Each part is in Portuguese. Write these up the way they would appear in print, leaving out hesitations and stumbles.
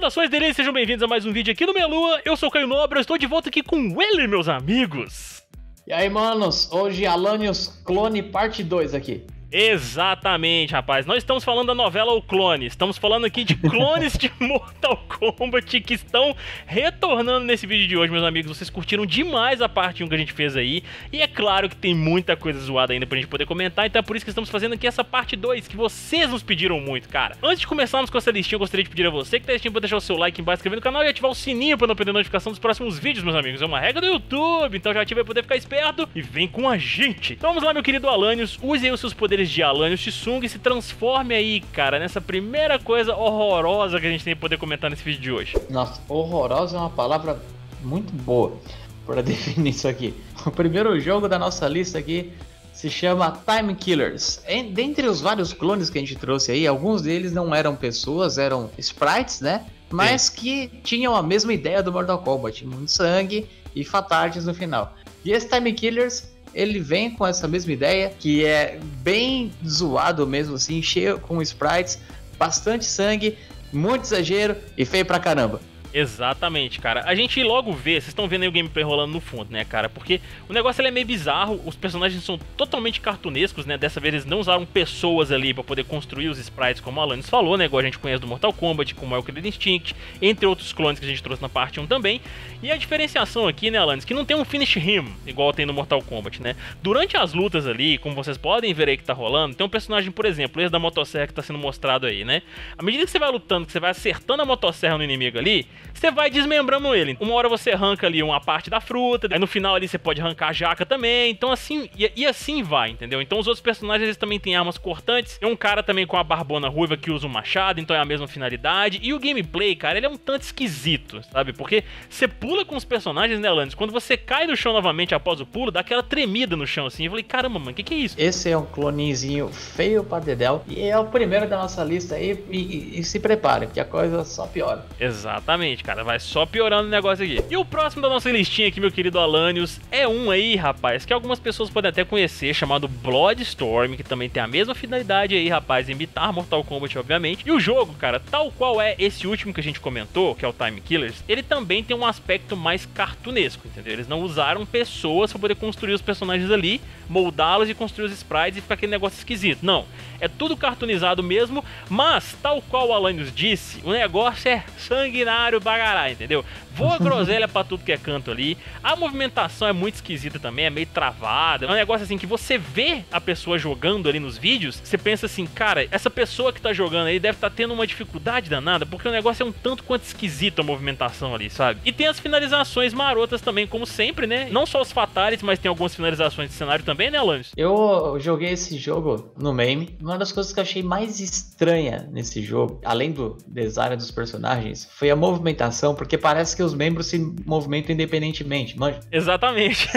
Saudações, delícias, sejam bem-vindos a mais um vídeo aqui no Meia-Lua. Eu sou o Caio Nobre, eu estou de volta aqui com ele, meus amigos. E aí, manos, hoje Alanius Clone parte 2 aqui. Exatamente, rapaz. Nós estamos falando da novela O Clone. Estamos falando aqui de clones de Mortal Kombat que estão retornando nesse vídeo de hoje, meus amigos. Vocês curtiram demais a parte 1 que a gente fez aí. E é claro que tem muita coisa zoada ainda pra gente poder comentar. Então é por isso que estamos fazendo aqui essa parte 2, que vocês nos pediram muito, cara. Antes de começarmos com essa listinha, eu gostaria de pedir a você que tá assistindo pra deixar o seu like embaixo, inscrever no canal e ativar o sininho pra não perder a notificação dos próximos vídeos, meus amigos. É uma regra do YouTube, então já ativa pra poder ficar esperto e vem com a gente. Então vamos lá, meu querido Alanius. Use aí os seus poderes de Alanius Tsung e se transforme aí, cara, nessa primeira coisa horrorosa que a gente tem que poder comentar nesse vídeo de hoje. Nossa, horrorosa é uma palavra muito boa para definir isso aqui. O primeiro jogo da nossa lista aqui se chama Time Killers. Dentre os vários clones que a gente trouxe aí, alguns deles não eram pessoas, eram sprites, né? Mas sim, que tinham a mesma ideia do Mortal Kombat, muito sangue e fatalities no final. E esse Time Killers, ele vem com essa mesma ideia, que é bem zoado mesmo assim, cheio com sprites, bastante sangue, muito exagero e feio pra caramba. Exatamente, cara. A gente logo vê, vocês estão vendo aí o gameplay rolando no fundo, né, cara? Porque o negócio ele é meio bizarro, os personagens são totalmente cartunescos, né? Dessa vez eles não usaram pessoas ali pra poder construir os sprites, como o Alanius falou, né? Igual a gente conhece do Mortal Kombat, como é o Kreed Instinct, entre outros clones que a gente trouxe na parte 1 também. E a diferenciação aqui, né, Alanius, que não tem um finish him, igual tem no Mortal Kombat, né? Durante as lutas ali, como vocês podem ver aí que tá rolando, tem um personagem, por exemplo, esse da motosserra que tá sendo mostrado aí, né? À medida que você vai lutando, que você vai acertando a motosserra no inimigo ali, você vai desmembrando ele. Uma hora você arranca ali uma parte da fruta, aí no final ali você pode arrancar a jaca também. Então assim, e assim vai, entendeu? Então os outros personagens eles também têm armas cortantes. Tem um cara também com a barbona ruiva que usa um machado, então é a mesma finalidade. E o gameplay, cara, ele é um tanto esquisito, sabe? Porque você pula com os personagens, né, Alanius? Quando você cai do chão novamente após o pulo, dá aquela tremida no chão assim. Eu falei, caramba, mano, que é isso? Esse é um clonezinho feio pra dedéu e é o primeiro da nossa lista aí e se prepare, porque a coisa só piora. Exatamente, cara, vai só piorando o negócio aqui. E o próximo da nossa listinha aqui, meu querido Alanius, é um aí, rapaz, que algumas pessoas podem até conhecer, chamado Bloodstorm, que também tem a mesma finalidade aí, rapaz, imitar Mortal Kombat, obviamente. E o jogo, cara, tal qual é esse último que a gente comentou, que é o Time Killers, ele também tem um aspecto mais cartunesco, entendeu? Eles não usaram pessoas pra poder construir os personagens ali, moldá-los e construir os sprites e ficar aquele negócio esquisito. Não, é tudo cartunizado mesmo, mas, tal qual o Alanius disse, o negócio é sanguinário bagarai, entendeu? Voa groselha pra tudo que é canto ali. A movimentação é muito esquisita também, é meio travada. É um negócio assim que você vê a pessoa jogando ali nos vídeos, você pensa assim, cara, essa pessoa que tá jogando aí deve tá tendo uma dificuldade danada, porque o negócio é um tanto quanto esquisito a movimentação ali, sabe? E tem as finalizações marotas também, como sempre, né? Não só os fatalities, mas tem algumas finalizações de cenário também, né, Alanius? Eu joguei esse jogo no MAME. Uma das coisas que eu achei mais estranha nesse jogo, além do design dos personagens, foi a movimentação, porque parece que os membros se movimentam independentemente, manja? Exatamente.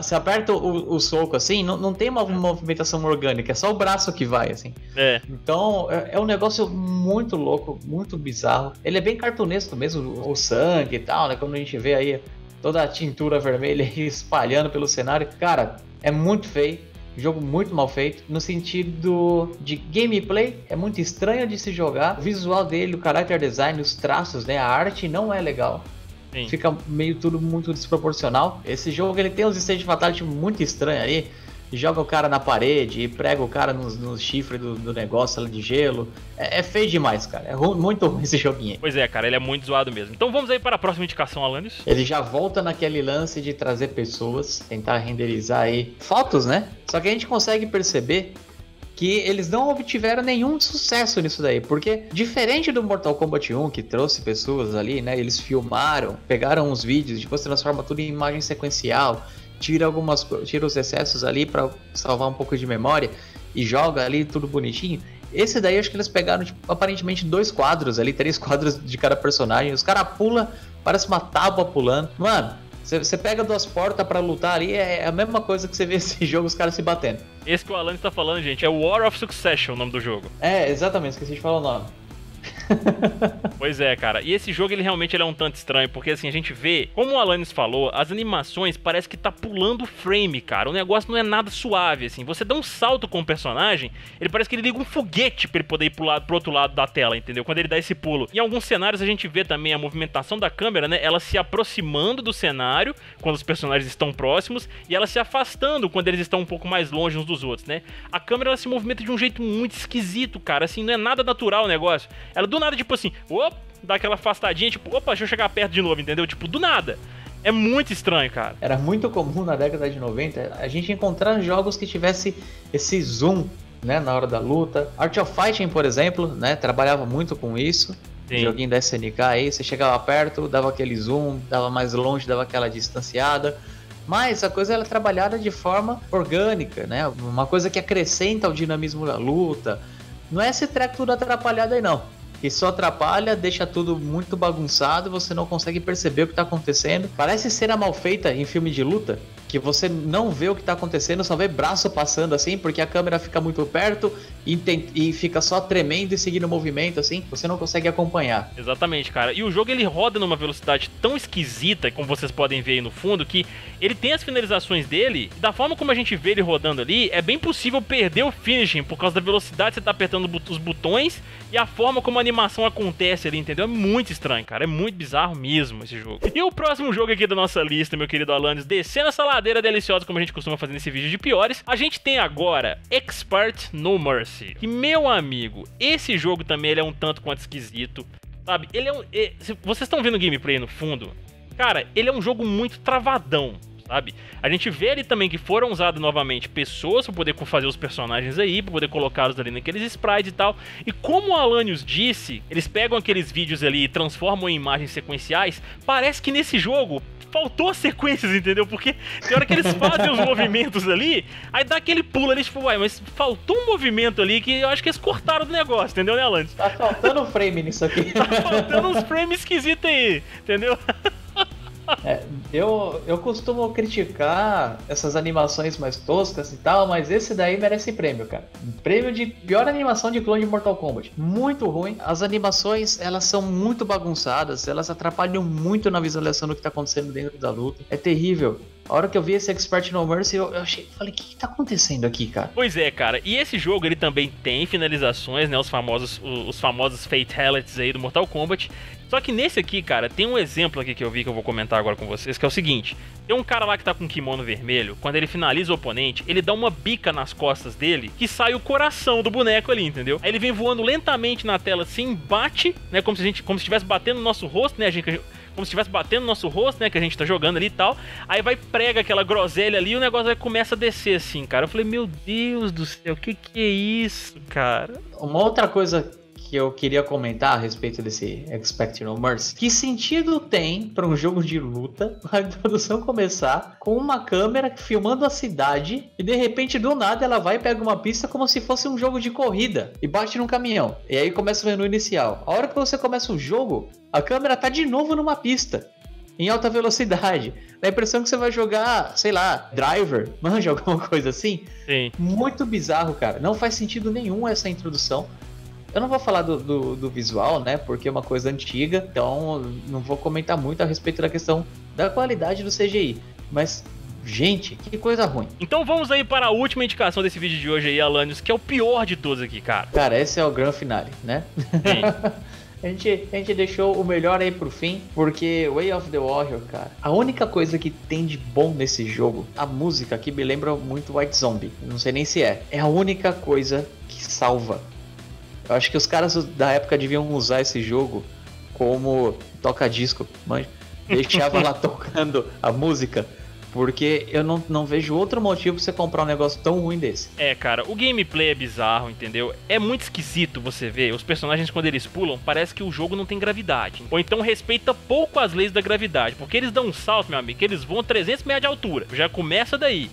Você aperta o soco assim, não tem uma movimentação orgânica, é só o braço que vai, assim. É. Então, é um negócio muito louco, muito bizarro. Ele é bem cartunesco mesmo, o sangue e tal, né? Quando a gente vê aí toda a tintura vermelha espalhando pelo cenário. Cara, é muito feio. Jogo muito mal feito, no sentido de gameplay, é muito estranho de se jogar. O visual dele, o character design, os traços, né, a arte não é legal. Sim. Fica meio tudo muito desproporcional. Esse jogo ele tem uns stage fatality muito estranho aí. Joga o cara na parede e prega o cara nos chifres do negócio de gelo. É feio demais, cara. É muito ruim esse joguinho. Pois é, cara. Ele é muito zoado mesmo. Então vamos aí para a próxima indicação, Alanius. Ele já volta naquele lance de trazer pessoas, tentar renderizar aí fotos, né? Só que a gente consegue perceber que eles não obtiveram nenhum sucesso nisso daí, porque diferente do Mortal Kombat 1, que trouxe pessoas ali, né? Eles filmaram, pegaram uns vídeos, depois transforma tudo em imagem sequencial, tira os excessos ali para salvar um pouco de memória e joga ali tudo bonitinho. Esse daí acho que eles pegaram tipo, aparentemente 2 quadros ali, 3 quadros de cada personagem. Os caras pulam, parece uma tábua pulando. Mano, você pega 2 portas para lutar ali, é a mesma coisa que você vê esse jogo, os caras se batendo. Esse que o Alanius tá falando, gente, é War of Succession, o nome do jogo. É, exatamente, esqueci de falar o nome. Pois é, cara. E esse jogo, ele realmente é um tanto estranho, porque assim, a gente vê, como o Alanius falou, as animações parece que tá pulando frame, cara. O negócio não é nada suave, assim. Você dá um salto com o personagem, ele parece que ele liga um foguete pra ele poder ir pro outro lado da tela, entendeu? Quando ele dá esse pulo. Em alguns cenários a gente vê também a movimentação da câmera, né? Ela se aproximando do cenário, quando os personagens estão próximos, e ela se afastando quando eles estão um pouco mais longe uns dos outros, né? A câmera, ela se movimenta de um jeito muito esquisito, cara. Assim, não é nada natural o negócio. Ela do nada, tipo assim, opa, dá aquela afastadinha, tipo, opa, deixa eu chegar perto de novo, entendeu? Tipo, do nada. É muito estranho, cara. Era muito comum na década de 90 a gente encontrar jogos que tivesse esse zoom, né, na hora da luta. Art of Fighting, por exemplo, né, trabalhava muito com isso. Sim. Joguinho da SNK aí, você chegava perto, dava aquele zoom, dava mais longe, dava aquela distanciada. Mas a coisa, ela é trabalhada de forma orgânica, né? Uma coisa que acrescenta ao dinamismo da luta. Não é esse treco tudo atrapalhado aí, não. Que só atrapalha, deixa tudo muito bagunçado, você não consegue perceber o que tá acontecendo. Parece cena mal feita em filme de luta, que você não vê o que tá acontecendo, só vê braço passando assim, porque a câmera fica muito perto e fica só tremendo e seguindo o movimento, assim, você não consegue acompanhar. Exatamente, cara. E o jogo, ele roda numa velocidade tão esquisita, como vocês podem ver aí no fundo, que ele tem as finalizações dele, e da forma como a gente vê ele rodando ali, é bem possível perder o finishing, por causa da velocidade que você tá apertando os botões, e a forma como a animação acontece ali, entendeu? É muito estranho, cara. É muito bizarro mesmo esse jogo. E o próximo jogo aqui da nossa lista, meu querido Alanius, descendo essa ladeira deliciosa, como a gente costuma fazer nesse vídeo de piores, a gente tem agora Expert No Mercy. E, meu amigo, esse jogo também, ele é um tanto quanto esquisito, sabe? Ele é um... Vocês estão vendo o gameplay no fundo? Cara, ele é um jogo muito travadão, sabe? A gente vê ali também que foram usadas novamente pessoas para poder fazer os personagens aí, para poder colocá-los ali naqueles sprites e tal. E como o Alanius disse, eles pegam aqueles vídeos ali e transformam em imagens sequenciais. Parece que nesse jogo faltou sequências, entendeu? Porque tem hora que eles fazem os movimentos ali, aí dá aquele pulo ali, tipo, uai, mas faltou um movimento ali que eu acho que eles cortaram do negócio, entendeu, né, Alanius? Tá faltando um frame nisso aqui. Tá faltando uns frames esquisitos aí, entendeu? É, eu costumo criticar essas animações mais toscas e tal, mas esse daí merece prêmio, cara. Prêmio de pior animação de clone de Mortal Kombat. Muito ruim. As animações, elas são muito bagunçadas, elas atrapalham muito na visualização do que tá acontecendo dentro da luta. É terrível. A hora que eu vi esse Expert No Mercy, eu falei, o que tá acontecendo aqui, cara? Pois é, cara. E esse jogo, ele também tem finalizações, né? Os famosos fatalities aí do Mortal Kombat. Só que nesse aqui, cara, tem um exemplo aqui que eu vi que eu vou comentar agora com vocês, que é o seguinte. Tem um cara lá que tá com um kimono vermelho, quando ele finaliza o oponente, ele dá uma bica nas costas dele, que sai o coração do boneco ali, entendeu? Aí ele vem voando lentamente na tela assim, bate, né? Como se estivesse batendo no nosso rosto, né? Como se estivesse batendo no nosso rosto, né, que a gente tá jogando ali e tal. Aí vai, prega aquela groselha ali e o negócio vai, começa a descer assim, cara. Eu falei, meu Deus do céu, que é isso, cara? Uma outra coisa que eu queria comentar a respeito desse Expect No Mercy. Que sentido tem para um jogo de luta a introdução começar com uma câmera filmando a cidade e de repente do nada ela vai e pega uma pista como se fosse um jogo de corrida e bate num caminhão. E aí começa o menu inicial. A hora que você começa o jogo, a câmera tá de novo numa pista, em alta velocidade. Dá a impressão que você vai jogar, sei lá, Driver, manja, alguma coisa assim. Sim. Muito bizarro, cara. Não faz sentido nenhum essa introdução. Eu não vou falar do visual, né, porque é uma coisa antiga, então não vou comentar muito a respeito da questão da qualidade do CGI, mas, gente, que coisa ruim. Então vamos aí para a última indicação desse vídeo de hoje aí, Alanius, que é o pior de todos aqui, cara. Cara, esse é o grande finale, né? A gente deixou o melhor aí pro fim, porque Way of the Warrior, cara, a única coisa que tem de bom nesse jogo, a música, que me lembra muito White Zombie, não sei nem se é a única coisa que salva. Eu acho que os caras da época deviam usar esse jogo como toca-disco, mas deixava lá tocando a música, porque eu não vejo outro motivo pra você comprar um negócio tão ruim desse. É, cara, o gameplay é bizarro, entendeu? É muito esquisito você ver. Os personagens, quando eles pulam, parece que o jogo não tem gravidade. Ou então respeita pouco as leis da gravidade, porque eles dão um salto, meu amigo, que eles voam 300 metros de altura. Já começa daí.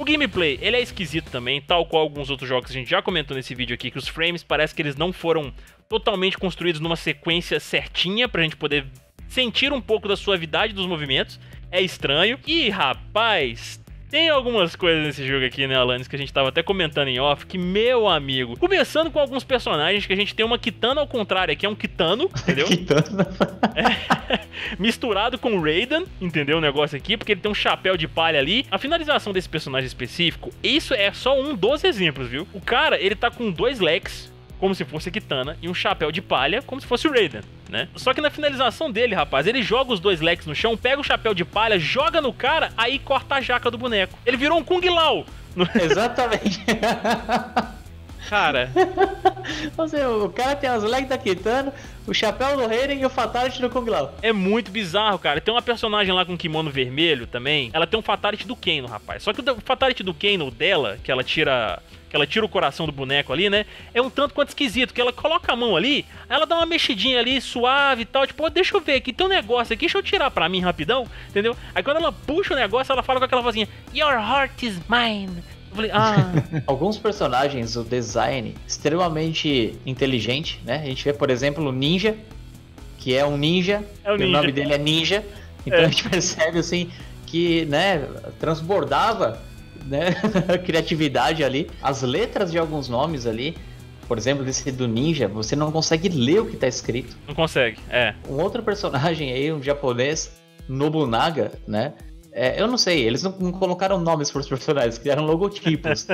O gameplay, ele é esquisito também, tal qual alguns outros jogos que a gente já comentou nesse vídeo aqui, que os frames parece que eles não foram totalmente construídos numa sequência certinha pra gente poder sentir um pouco da suavidade dos movimentos. É estranho. E, rapaz, Tem algumas coisas nesse jogo aqui, né, Alanius, que a gente tava até comentando em off, que, meu amigo, começando com alguns personagens que a gente tem uma Kitana ao contrário aqui, é um Kitano, entendeu? Kitana. É, misturado com Raiden, entendeu o negócio aqui, porque ele tem um chapéu de palha ali. A finalização desse personagem específico, isso é só um dos exemplos, viu? O cara, ele tá com dois leques, como se fosse a Kitana, e um chapéu de palha, como se fosse o Raiden, né? Só que na finalização dele, rapaz, ele joga os dois leques no chão, pega o chapéu de palha, joga no cara, aí corta a jaca do boneco. Ele virou um Kung Lao. Exatamente. Cara. Ou seja, o cara tem as legs da Kitana, o chapéu do Raiden e o fatality do Kung Lao. É muito bizarro, cara. Tem uma personagem lá com kimono vermelho também, ela tem um fatality do Kano, rapaz. Só que o fatality do Kano dela, que ela tira o coração do boneco ali, né? É um tanto quanto esquisito, que ela coloca a mão ali, ela dá uma mexidinha ali, suave e tal, tipo, oh, deixa eu ver aqui, tem um negócio aqui, deixa eu tirar pra mim rapidão, entendeu? Aí quando ela puxa o negócio, ela fala com aquela vozinha, Your heart is mine. Eu falei, ah... Alguns personagens, o design, extremamente inteligente, né? A gente vê, por exemplo, o Ninja, que é um ninja, o nome dele é Ninja, então a gente percebe, assim, que, né, transbordava... né? Criatividade ali. As letras de alguns nomes ali, por exemplo, desse do Ninja, você não consegue ler o que tá escrito. Não consegue, é. Um outro personagem aí, um japonês, Nobunaga, né? É, eu não sei, eles não colocaram nomes para os personagens, criaram logotipos.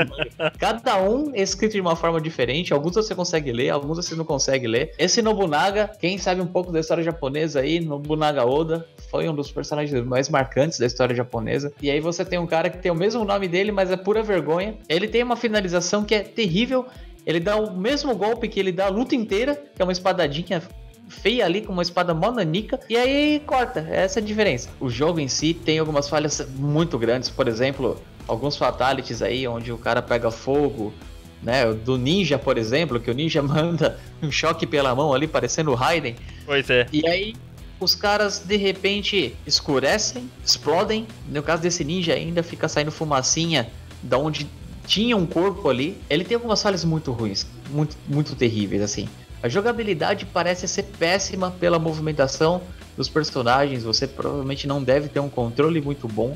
Cada um é escrito de uma forma diferente, alguns você consegue ler, alguns você não consegue ler. Esse Nobunaga, quem sabe um pouco da história japonesa aí, Nobunaga Oda, foi um dos personagens mais marcantes da história japonesa. E aí você tem um cara que tem o mesmo nome dele, mas é pura vergonha. Ele tem uma finalização que é terrível, ele dá o mesmo golpe que ele dá a luta inteira, que é uma espadadinha feia ali, com uma espada monanica, e aí corta, essa é a diferença. O jogo em si tem algumas falhas muito grandes, por exemplo, alguns fatalities aí, onde o cara pega fogo, né, do Ninja, por exemplo, que o Ninja manda um choque pela mão ali, parecendo o Raiden. Pois é. E aí os caras, de repente, escurecem, explodem, no caso desse Ninja ainda fica saindo fumacinha da onde tinha um corpo ali. Ele tem algumas falhas muito ruins, muito, muito terríveis, assim. A jogabilidade parece ser péssima pela movimentação dos personagens. Você provavelmente não deve ter um controle muito bom.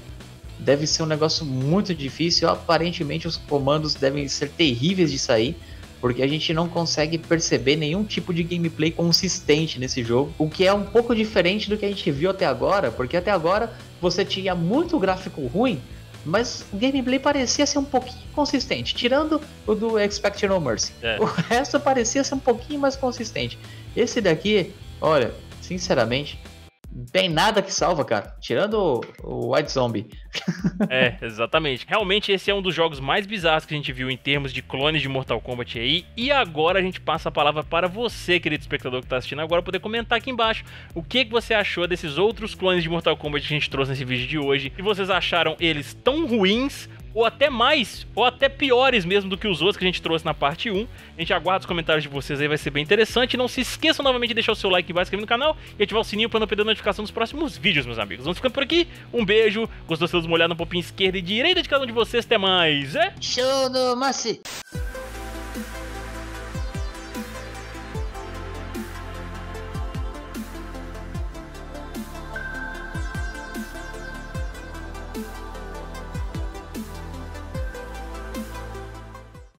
Deve ser um negócio muito difícil. Aparentemente os comandos devem ser terríveis de sair, porque a gente não consegue perceber nenhum tipo de gameplay consistente nesse jogo. O que é um pouco diferente do que a gente viu até agora, porque até agora você tinha muito gráfico ruim, mas o gameplay parecia ser um pouquinho consistente, tirando o do Expert No Mercy. É. O resto parecia ser um pouquinho mais consistente. Esse daqui, olha, sinceramente, tem nada que salva, cara. Tirando o White Zombie. É, exatamente. Realmente esse é um dos jogos mais bizarros que a gente viu em termos de clones de Mortal Kombat aí. E agora a gente passa a palavra para você, querido espectador que está assistindo agora, poder comentar aqui embaixo o que você achou desses outros clones de Mortal Kombat que a gente trouxe nesse vídeo de hoje. E vocês acharam eles tão ruins, ou até mais, ou até piores mesmo do que os outros que a gente trouxe na parte 1. A gente aguarda os comentários de vocês aí, vai ser bem interessante. Não se esqueçam novamente de deixar o seu like embaixo, se inscrever no canal e ativar o sininho para não perder a notificação dos próximos vídeos, meus amigos. Vamos ficando por aqui, um beijo, gostou de uma olhada no popinho esquerda e direita de cada um de vocês, até mais, é? Show no Massi!